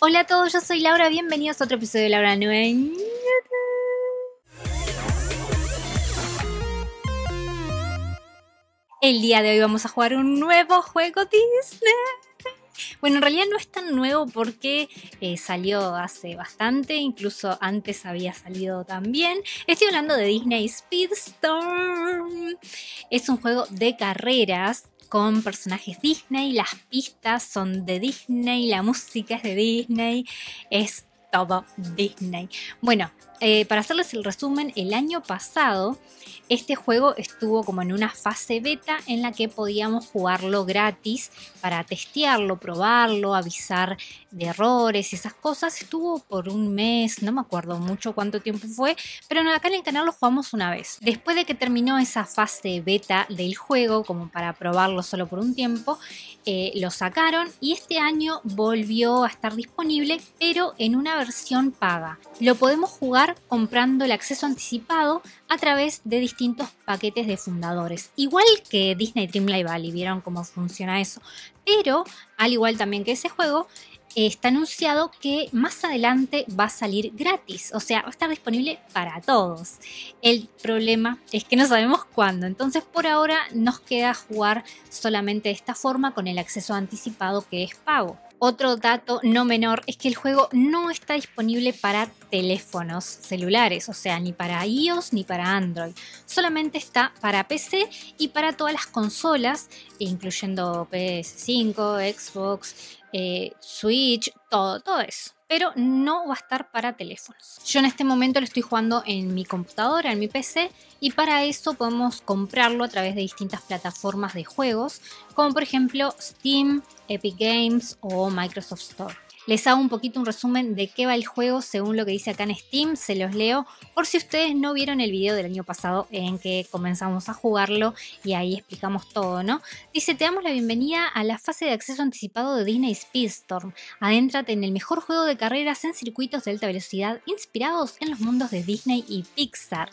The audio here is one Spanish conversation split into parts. Hola a todos, yo soy Laura, bienvenidos a otro episodio de Laura en la Nube. El día de hoy vamos a jugar un nuevo juego Disney. Bueno, en realidad no es tan nuevo porque salió hace bastante, incluso antes había salido también. Estoy hablando de Disney Speedstorm. Es un juego de carreras con personajes Disney, las pistas son de Disney, la música es de Disney, es todo Disney. Bueno, para hacerles el resumen, el año pasado este juego estuvo como en una fase beta en la que podíamos jugarlo gratis para testearlo, probarlo, avisar de errores y esas cosas. Estuvo por un mes, no me acuerdo mucho cuánto tiempo fue, pero acá en el canal lo jugamos una vez. Después de que terminó esa fase beta del juego, como para probarlo solo por un tiempo, lo sacaron y este año volvió a estar disponible, pero en una versión paga. Lo podemos jugar comprando el acceso anticipado a través de distintos paquetes de fundadores, igual que Disney Dreamlight Valley. Vieron cómo funciona eso, pero al igual también que ese juego, está anunciado que más adelante va a salir gratis, o sea, va a estar disponible para todos. El problema es que no sabemos cuándo, entonces por ahora nos queda jugar solamente de esta forma con el acceso anticipado que es pago. Otro dato no menor es que el juego no está disponible para teléfonos celulares, o sea, ni para iOS ni para Android. Solamente está para PC y para todas las consolas, incluyendo PS5, Xbox, Switch, todo eso. Pero no va a estar para teléfonos. Yo en este momento lo estoy jugando en mi computadora, en mi PC, y para eso podemos comprarlo a través de distintas plataformas de juegos, como por ejemplo Steam, Epic Games o Microsoft Store. Les hago un poquito un resumen de qué va el juego según lo que dice acá en Steam, se los leo, por si ustedes no vieron el video del año pasado en que comenzamos a jugarlo y ahí explicamos todo, ¿no? Dice: te damos la bienvenida a la fase de acceso anticipado de Disney Speedstorm. Adéntrate en el mejor juego de carreras en circuitos de alta velocidad inspirados en los mundos de Disney y Pixar.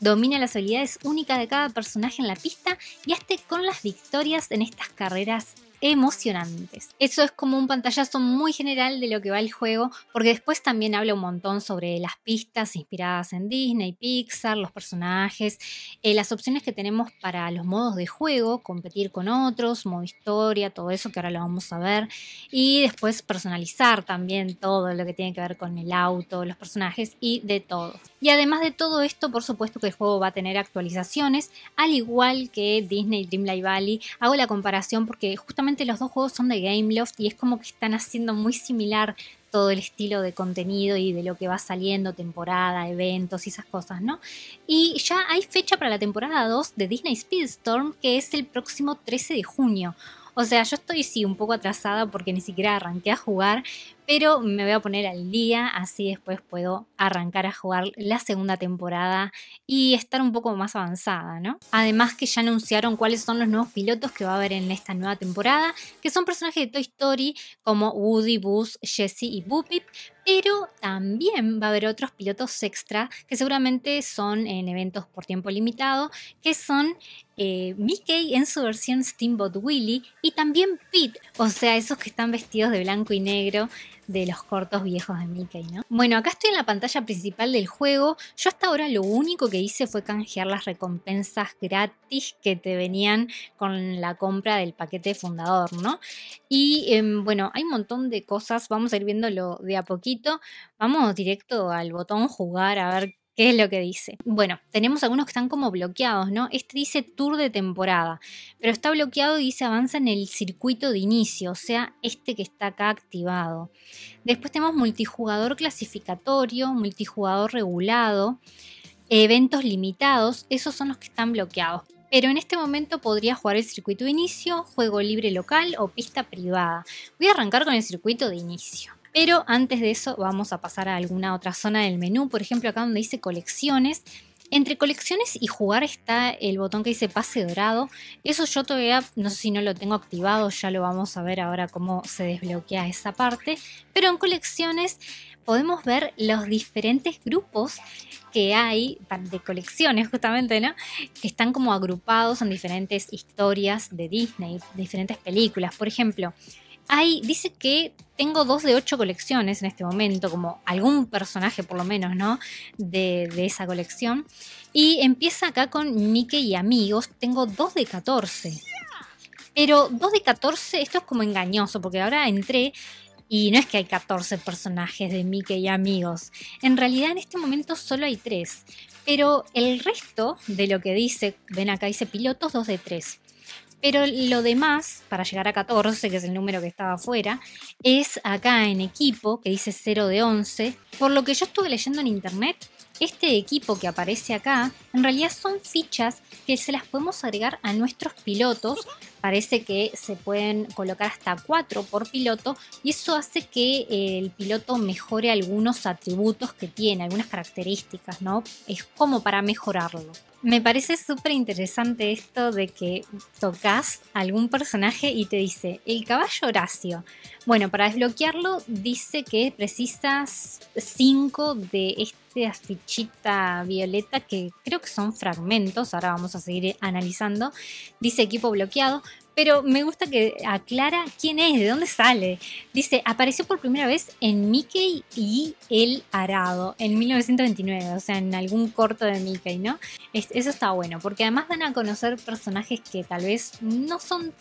Domina las habilidades únicas de cada personaje en la pista y hazte con las victorias en estas carreras emocionantes. Eso es como un pantallazo muy general de lo que va el juego, porque después también habla un montón sobre las pistas inspiradas en Disney, Pixar, los personajes, las opciones que tenemos para los modos de juego, competir con otros, modo historia, todo eso que ahora lo vamos a ver, y después personalizar también todo lo que tiene que ver con el auto, los personajes y de todo. Y además de todo esto, por supuesto que el juego va a tener actualizaciones, al igual que Disney Dreamlight Valley. Hago la comparación porque justamente los dos juegos son de Gameloft y es como que están haciendo muy similar todo el estilo de contenido y de lo que va saliendo, temporada, eventos y esas cosas, ¿no? Y ya hay fecha para la temporada 2 de Disney Speedstorm, que es el próximo 13 de junio. O sea, yo estoy sí un poco atrasada porque ni siquiera arranqué a jugar, pero me voy a poner al día, así después puedo arrancar a jugar la segunda temporada y estar un poco más avanzada, ¿no? Además que ya anunciaron cuáles son los nuevos pilotos que va a haber en esta nueva temporada, que son personajes de Toy Story como Woody, Buzz, Jessie y Bullpup, pero también va a haber otros pilotos extra que seguramente son en eventos por tiempo limitado, que son Mickey en su versión Steamboat Willie y también Pete, o sea, esos que están vestidos de blanco y negro de los cortos viejos de Mickey, ¿no? Bueno, acá estoy en la pantalla principal del juego. Yo hasta ahora lo único que hice fue canjear las recompensas gratis que te venían con la compra del paquete fundador, ¿no? Y bueno, hay un montón de cosas, vamos a ir viéndolo de a poquito. Vamos directo al botón jugar a ver qué es lo que dice. Bueno, tenemos algunos que están como bloqueados, ¿no? Este dice tour de temporada, pero está bloqueado y dice avanza en el circuito de inicio, o sea, este que está acá activado. Después tenemos multijugador clasificatorio, multijugador regulado, eventos limitados, esos son los que están bloqueados. Pero en este momento podría jugar el circuito de inicio, juego libre local o pista privada. Voy a arrancar con el circuito de inicio. Pero antes de eso vamos a pasar a alguna otra zona del menú, por ejemplo acá donde dice colecciones. Entre colecciones y jugar está el botón que dice pase dorado. Eso yo todavía no sé si no lo tengo activado, ya lo vamos a ver ahora cómo se desbloquea esa parte. Pero en colecciones podemos ver los diferentes grupos que hay de colecciones justamente, ¿no? Que están como agrupados en diferentes historias de Disney, diferentes películas. Por ejemplo, dice que tengo 2 de 8 colecciones en este momento, como algún personaje por lo menos, ¿no? De esa colección. Y empieza acá con Mickey y amigos. Tengo 2 de 14. Pero 2 de 14, esto es como engañoso, porque ahora entré y no es que hay 14 personajes de Mickey y amigos. En realidad en este momento solo hay 3. Pero el resto de lo que dice, ven acá, dice pilotos 2 de 3. Pero lo demás, para llegar a 14, que es el número que estaba afuera, es acá en equipo, que dice 0 de 11. Por lo que yo estuve leyendo en internet, este equipo que aparece acá, en realidad son fichas que se las podemos agregar a nuestros pilotos. Parece que se pueden colocar hasta 4 por piloto, y eso hace que el piloto mejore algunos atributos que tiene, algunas características, ¿no? Es como para mejorarlo. Me parece súper interesante esto de que tocas algún personaje y te dice, el caballo Horacio. Bueno, para desbloquearlo dice que precisas 5 de esta fichita violeta, que creo que son fragmentos, ahora vamos a seguir analizando. Dice equipo bloqueado, pero me gusta que aclara quién es, de dónde sale. Dice, apareció por primera vez en Mickey y el arado, en 1929, o sea, en algún corto de Mickey, ¿no? Eso está bueno, porque además dan a conocer personajes que tal vez no son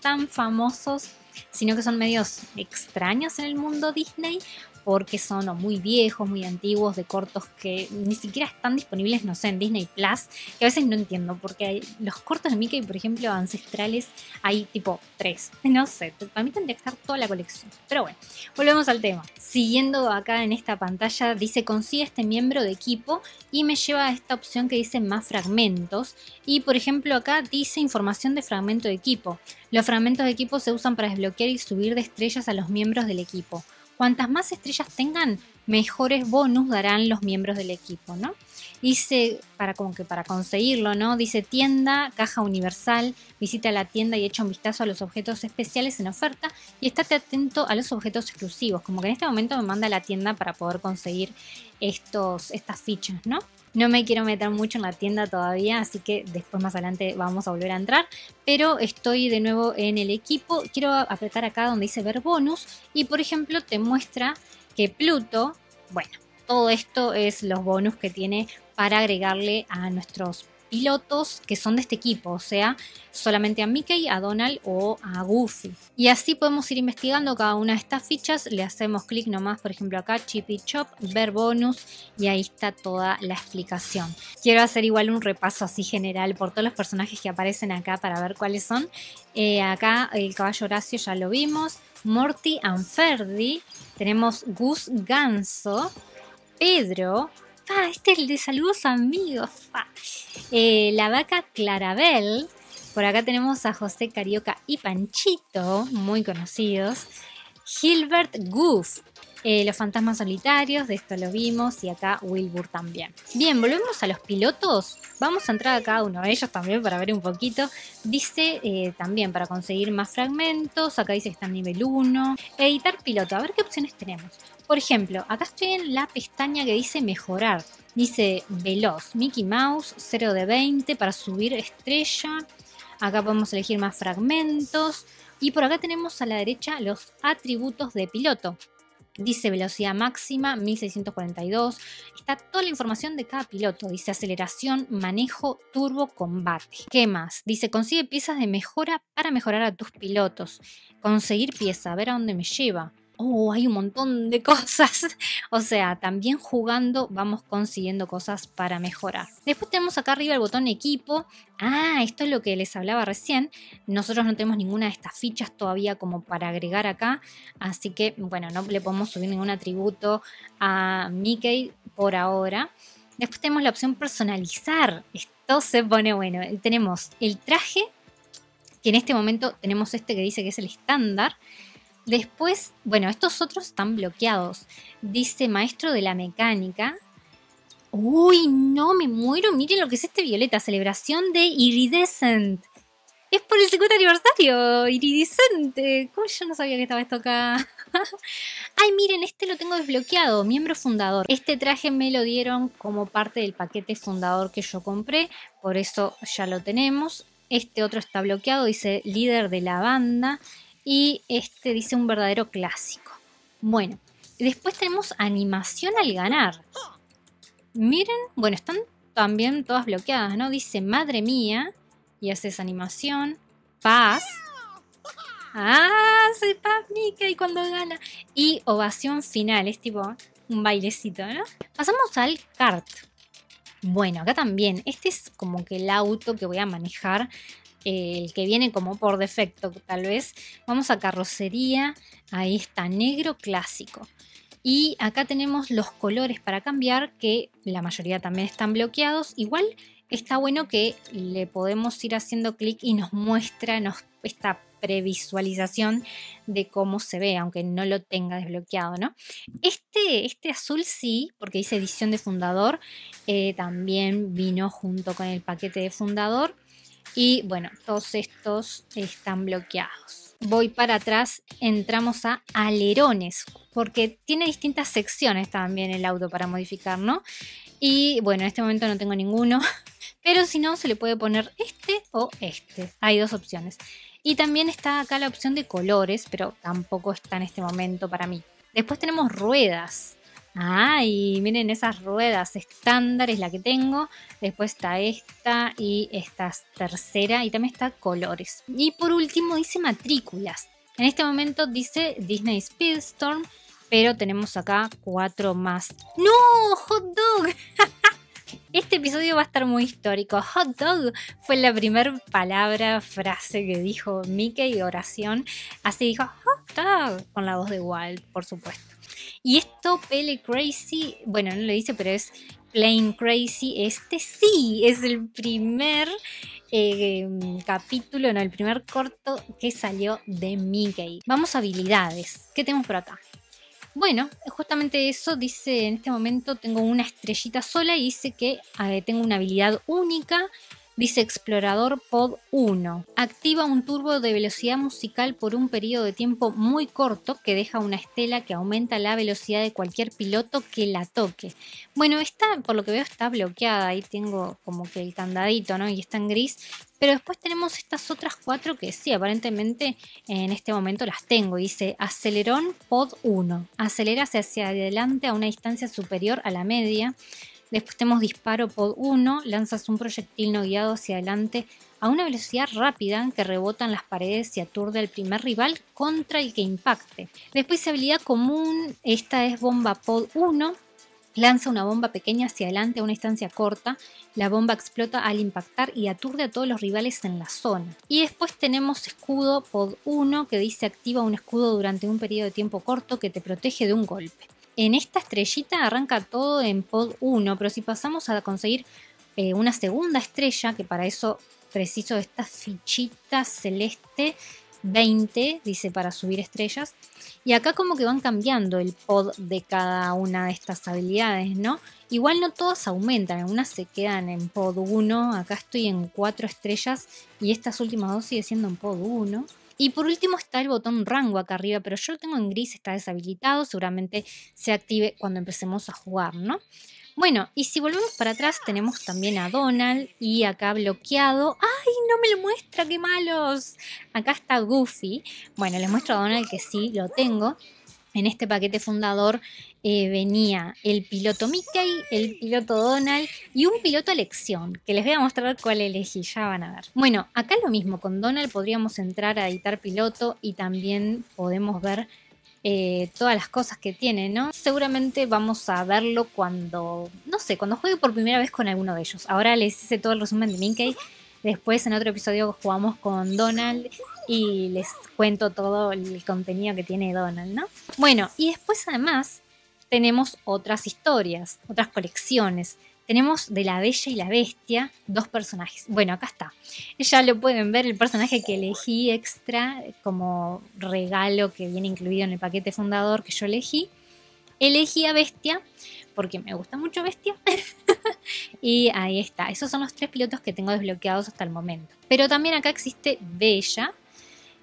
tan famosos, sino que son medios extraños en el mundo Disney, porque son muy viejos, muy antiguos, de cortos que ni siquiera están disponibles, no sé, en Disney Plus, que a veces no entiendo, porque los cortos de Mickey, por ejemplo, ancestrales, hay tipo 3, no sé, para mí tendría que estar toda la colección. Pero bueno, volvemos al tema. Siguiendo acá en esta pantalla, dice, consigue este miembro de equipo, y me lleva a esta opción que dice más fragmentos, y por ejemplo acá dice información de fragmento de equipo. Los fragmentos de equipo se usan para desbloquear y subir de estrellas a los miembros del equipo. Cuantas más estrellas tengan, mejores bonus darán los miembros del equipo, ¿no? Dice, para conseguirlo, ¿no? Dice tienda, caja universal, visita la tienda y echa un vistazo a los objetos especiales en oferta y estate atento a los objetos exclusivos. Como que en este momento me manda a la tienda para poder conseguir estas fichas, ¿no? No me quiero meter mucho en la tienda todavía, así que después más adelante vamos a volver a entrar. Pero estoy de nuevo en el equipo. Quiero apretar acá donde dice ver bonus. Y por ejemplo te muestra que Pluto, bueno, todo esto es los bonus que tiene para agregarle a nuestros pilotos que son de este equipo, o sea, solamente a Mickey, a Donald o a Goofy. Y así podemos ir investigando cada una de estas fichas, le hacemos clic nomás, por ejemplo acá, Chip y Chop, ver bonus, y ahí está toda la explicación. Quiero hacer igual un repaso así general por todos los personajes que aparecen acá para ver cuáles son. Acá el caballo Horacio ya lo vimos, Morty and Ferdy, tenemos Gus Ganso, Pedro, este es el de saludos amigos, la vaca Clarabel, por acá tenemos a José Carioca y Panchito, muy conocidos, Gilbert Goof, los fantasmas solitarios, de esto lo vimos, y acá Wilbur también. Bien, volvemos a los pilotos, vamos a entrar a cada uno de ellos también para ver un poquito. Dice también para conseguir más fragmentos, acá dice que está en nivel 1, editar piloto, a ver qué opciones tenemos. Por ejemplo, acá estoy en la pestaña que dice mejorar. Dice veloz, Mickey Mouse, 0 de 20 para subir estrella. Acá podemos elegir más fragmentos. Y por acá tenemos a la derecha los atributos de piloto. Dice velocidad máxima, 1642. Está toda la información de cada piloto. Dice aceleración, manejo, turbo, combate. ¿Qué más? Dice consigue piezas de mejora para mejorar a tus pilotos. Conseguir pieza, a ver a dónde me lleva. Oh, hay un montón de cosas. O sea, también jugando vamos consiguiendo cosas para mejorar. Después tenemos acá arriba el botón equipo. Esto es lo que les hablaba recién. Nosotros no tenemos ninguna de estas fichas todavía como para agregar acá. Así que, bueno, no le podemos subir ningún atributo a Mickey por ahora. Después tenemos la opción personalizar. Esto se pone bueno. Tenemos el traje, que en este momento tenemos este que dice que es el estándar. Después, bueno, estos otros están bloqueados. Dice maestro de la mecánica. Uy, no, me muero. Miren lo que es este violeta. Celebración de Iridescent. Es por el 50 aniversario. Iridescente. ¿Cómo yo no sabía que estaba esto acá? Ay, miren, este lo tengo desbloqueado. Miembro fundador. Este traje me lo dieron como parte del paquete fundador que yo compré. Por eso ya lo tenemos. Este otro está bloqueado. Dice líder de la banda. y este dice un verdadero clásico. Bueno, después tenemos animación al ganar. Miren, bueno, están también todas bloqueadas, ¿no? Dice madre mía y haces animación. Paz. Ah, soy Paz Mickey cuando gana. Y ovación final, es tipo un bailecito, ¿no? Pasamos al kart. Bueno, acá también. Este es como que el auto que voy a manejar. El que viene como por defecto, tal vez. Vamos a carrocería. Ahí está, negro clásico. Y acá tenemos los colores para cambiar, que la mayoría también están bloqueados. Igual está bueno que le podemos ir haciendo clic y nos muestra esta previsualización de cómo se ve, aunque no lo tenga desbloqueado, ¿no? Este azul sí, porque dice edición de fundador, también vino junto con el paquete de fundador. Y bueno, todos estos están bloqueados. Voy para atrás, entramos a alerones, porque tiene distintas secciones también el auto para modificar, ¿no? Y bueno, en este momento no tengo ninguno, pero si no, se le puede poner este o este. Hay dos opciones. Y también está acá la opción de colores, pero tampoco está en este momento para mí. Después tenemos ruedas. Ay, miren esas ruedas, estándar es la que tengo. Después está esta y esta tercera, y también está colores. Y por último dice matrículas. En este momento dice Disney Speedstorm, pero tenemos acá 4 más. ¡No! ¡Hot dog! Este episodio va a estar muy histórico. Hot dog fue la primera palabra, frase que dijo Mickey, oración. Así dijo hot dog, con la voz de Walt, por supuesto. Y esto, Pele Crazy, bueno, no lo dice, pero es Plain Crazy. Este sí, es el primer capítulo, no, el primer corto que salió de Mickey. Vamos a habilidades. ¿Qué tenemos por acá? Bueno, justamente eso dice, en este momento tengo una estrellita sola y dice que tengo una habilidad única. Dice Explorador Pod 1. Activa un turbo de velocidad musical por un periodo de tiempo muy corto que deja una estela que aumenta la velocidad de cualquier piloto que la toque. Bueno, esta por lo que veo está bloqueada. Ahí tengo como que el candadito, ¿no? Y está en gris. Pero después tenemos estas otras 4 que sí, aparentemente en este momento las tengo. Dice Acelerón Pod 1. Acelerase hacia adelante a una distancia superior a la media. Después tenemos disparo pod 1, lanzas un proyectil no guiado hacia adelante a una velocidad rápida que rebota en las paredes y aturde al primer rival contra el que impacte. Después habilidad común, esta es bomba pod 1, lanza una bomba pequeña hacia adelante a una distancia corta, la bomba explota al impactar y aturde a todos los rivales en la zona. Y después tenemos escudo pod 1 que dice activa un escudo durante un periodo de tiempo corto que te protege de un golpe. En esta estrellita arranca todo en pod 1, pero si pasamos a conseguir una segunda estrella, que para eso preciso de estas fichitas celeste 20, dice para subir estrellas, y acá como que van cambiando el pod de cada una de estas habilidades, ¿no? Igual no todas aumentan, algunas se quedan en pod 1, acá estoy en 4 estrellas y estas últimas 2 sigue siendo en pod 1. Y por último está el botón rango acá arriba, pero yo lo tengo en gris, está deshabilitado, seguramente se active cuando empecemos a jugar, ¿no? Bueno, y si volvemos para atrás tenemos también a Donald y acá bloqueado. ¡Ay, no me lo muestra, qué malos! Acá está Goofy. Bueno, les muestro a Donald que sí, lo tengo. En este paquete fundador venía el piloto Mickey, el piloto Donald y un piloto a elección, que les voy a mostrar cuál elegí, ya van a ver. Bueno, acá lo mismo, con Donald podríamos entrar a editar piloto y también podemos ver todas las cosas que tiene, ¿no? Seguramente vamos a verlo cuando, no sé, cuando juegue por primera vez con alguno de ellos. Ahora les hice todo el resumen de Mickey, después en otro episodio jugamos con Donald y les cuento todo el contenido que tiene Donald, ¿no? Bueno, y después además tenemos otras historias, otras colecciones. Tenemos de la Bella y la Bestia, 2 personajes. Bueno, acá está. Ya lo pueden ver, el personaje que elegí extra como regalo que viene incluido en el paquete fundador que yo elegí. Elegí a Bestia, porque me gusta mucho Bestia. Y ahí está. Esos son los 3 pilotos que tengo desbloqueados hasta el momento. Pero también acá existe Bella,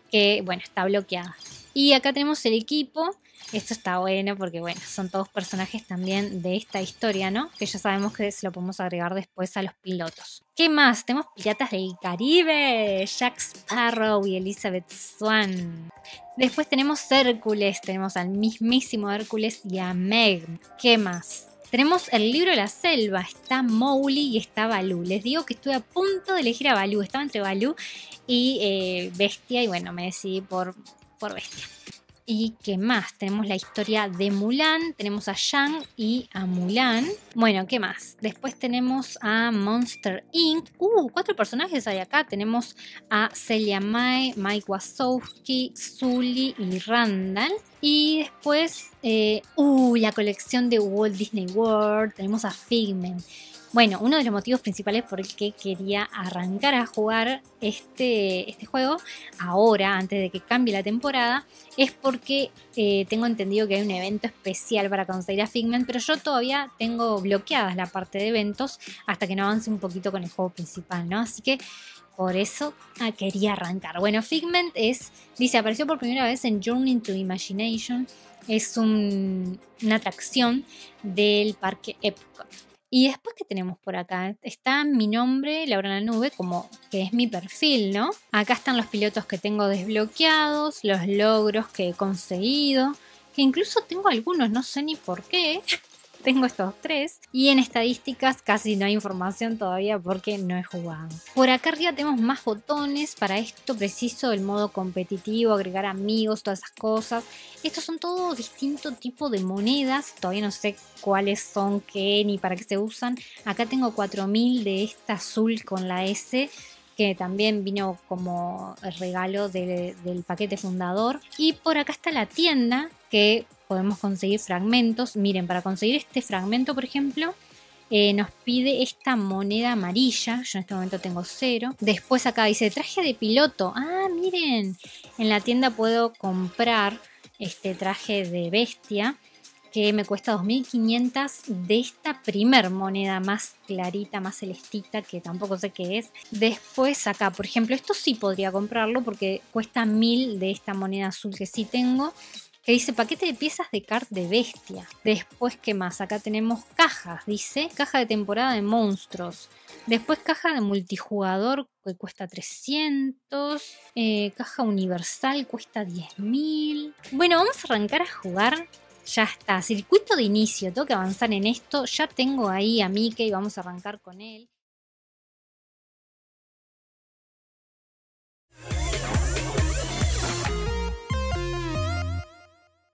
que bueno, está bloqueada. Y acá tenemos el equipo Esto está bueno porque, bueno, son todos personajes también de esta historia, ¿no? Que ya sabemos que se lo podemos agregar después a los pilotos. ¿Qué más? Tenemos Piratas del Caribe, Jack Sparrow y Elizabeth Swann. Después tenemos Hércules, tenemos al mismísimo Hércules y a Meg. ¿Qué más? Tenemos el Libro de la Selva, está Mowgli y está Balú. Les digo que estuve a punto de elegir a Balú, estaba entre Balú y Bestia y bueno, me decidí por Bestia. ¿Y qué más? Tenemos la historia de Mulan, tenemos a Shang y a Mulan. Bueno, ¿qué más? Después tenemos a Monster Inc. Cuatro personajes hay acá. Tenemos a Celia Mai, Mike Wazowski, Sully y Randall. Y después, la colección de Walt Disney World. Tenemos a Figment. Bueno, uno de los motivos principales por el que quería arrancar a jugar este juego ahora, antes de que cambie la temporada, es porque tengo entendido que hay un evento especial para conseguir a Figment, pero yo todavía tengo bloqueadas la parte de eventos hasta que no avance un poquito con el juego principal, ¿no? Así que por eso quería arrancar. Bueno, Figment apareció por primera vez en Journey to Imagination. Es una atracción del parque Epcot. Y después, ¿qué tenemos por acá? Está mi nombre, Laura en la Nube, como que es mi perfil, ¿no? Acá están los pilotos que tengo desbloqueados, los logros que he conseguido, que incluso tengo algunos, no sé ni por qué. Tengo estos tres. Y en estadísticas casi no hay información todavía porque no he jugado. Por acá arriba tenemos más botones. Para esto preciso el modo competitivo, agregar amigos, todas esas cosas. Estos son todo distinto tipo de monedas. Todavía no sé cuáles son, qué, ni para qué se usan. Acá tengo 4000 de esta azul con la S, que también vino como regalo del paquete fundador. Y por acá está la tienda, que podemos conseguir fragmentos. Miren, para conseguir este fragmento, por ejemplo, nos pide esta moneda amarilla. Yo en este momento tengo 0. Después acá dice traje de piloto. Ah, miren, en la tienda puedo comprar este traje de Bestia, que me cuesta 2500 de esta primer moneda más clarita, más celestita, que tampoco sé qué es. Después acá, por ejemplo, esto sí podría comprarlo porque cuesta 1000 de esta moneda azul que sí tengo, que dice paquete de piezas de kart de Bestia. Después, ¿qué más? Acá tenemos cajas, dice caja de temporada de monstruos. Después caja de multijugador que cuesta 300. Caja universal cuesta 10.000. Bueno, vamos a arrancar a jugar. Ya está, circuito de inicio, tengo que avanzar en esto. Ya tengo ahí a Mickey y vamos a arrancar con él.